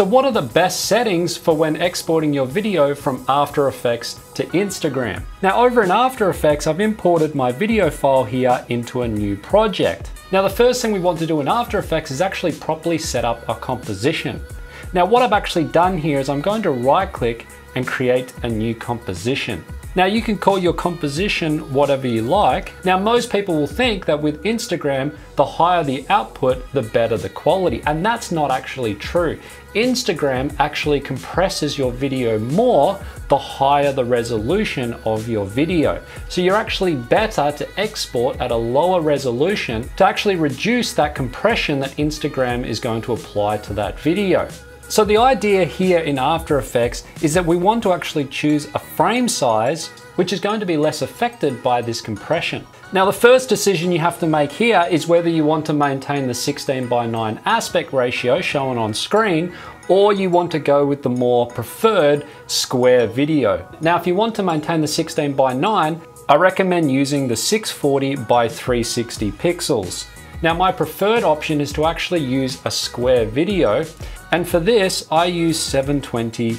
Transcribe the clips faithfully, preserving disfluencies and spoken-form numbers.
So what are the best settings for when exporting your video from After Effects to Instagram? Now over in After Effects, I've imported my video file here into a new project. Now the first thing we want to do in After Effects is actually properly set up a composition. Now what I've actually done here is I'm going to right click and create a new composition. Now you can call your composition whatever you like. Now most people will think that with Instagram, the higher the output, the better the quality, and that's not actually true. Instagram actually compresses your video more the higher the resolution of your video. So you're actually better to export at a lower resolution to actually reduce that compression that Instagram is going to apply to that video. So the idea here in After Effects is that we want to actually choose a frame size which is going to be less affected by this compression. Now the first decision you have to make here is whether you want to maintain the sixteen by nine aspect ratio shown on screen, or you want to go with the more preferred square video. Now if you want to maintain the sixteen by nine, I recommend using the six forty by three sixty pixels. Now my preferred option is to actually use a square video, and for this I use seven twenty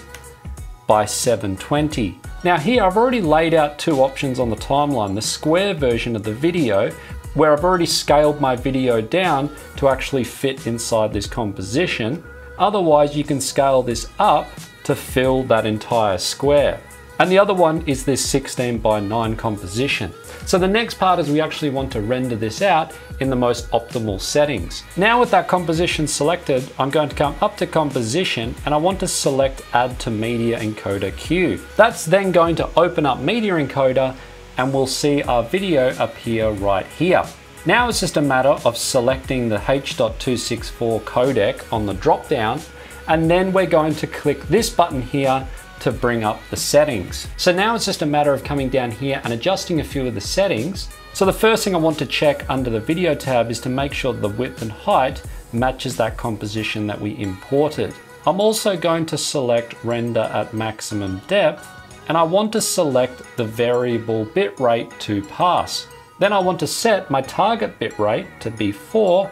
by seven twenty. Now here I've already laid out two options on the timeline, the square version of the video where I've already scaled my video down to actually fit inside this composition. Otherwise you can scale this up to fill that entire square. And the other one is this sixteen by nine composition. So the next part is we actually want to render this out in the most optimal settings. Now with that composition selected, I'm going to come up to composition and I want to select add to media encoder queue. That's then going to open up media encoder and we'll see our video appear right here. Now it's just a matter of selecting the H dot two sixty-four codec on the drop down, and then we're going to click this button here to bring up the settings. So now it's just a matter of coming down here and adjusting a few of the settings. So the first thing I want to check under the video tab is to make sure the width and height matches that composition that we imported. I'm also going to select render at maximum depth, and I want to select the variable bitrate to pass. Then I want to set my target bitrate to be four,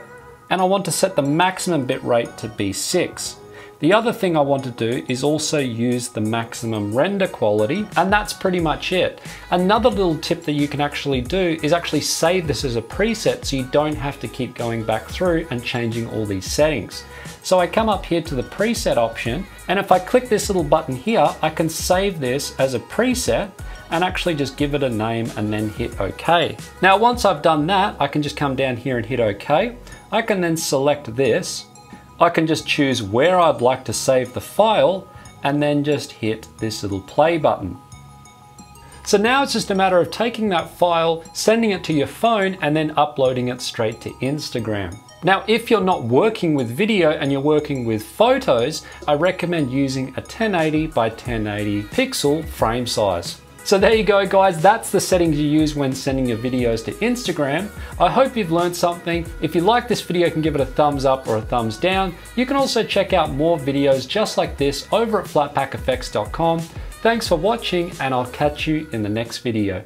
and I want to set the maximum bitrate to be six. The other thing I want to do is also use the maximum render quality, and that's pretty much it. Another little tip that you can actually do is actually save this as a preset so you don't have to keep going back through and changing all these settings. So I come up here to the preset option, and if I click this little button here, I can save this as a preset and actually just give it a name and then hit OK. Now once I've done that, I can just come down here and hit OK. I can then select this. I can just choose where I'd like to save the file and then just hit this little play button. So now it's just a matter of taking that file, sending it to your phone, and then uploading it straight to Instagram. Now, if you're not working with video and you're working with photos, I recommend using a ten eighty by ten eighty pixel frame size. So there you go, guys. That's the settings you use when sending your videos to Instagram. I hope you've learned something. If you like this video, you can give it a thumbs up or a thumbs down. You can also check out more videos just like this over at flatpack f x dot com. Thanks for watching, and I'll catch you in the next video.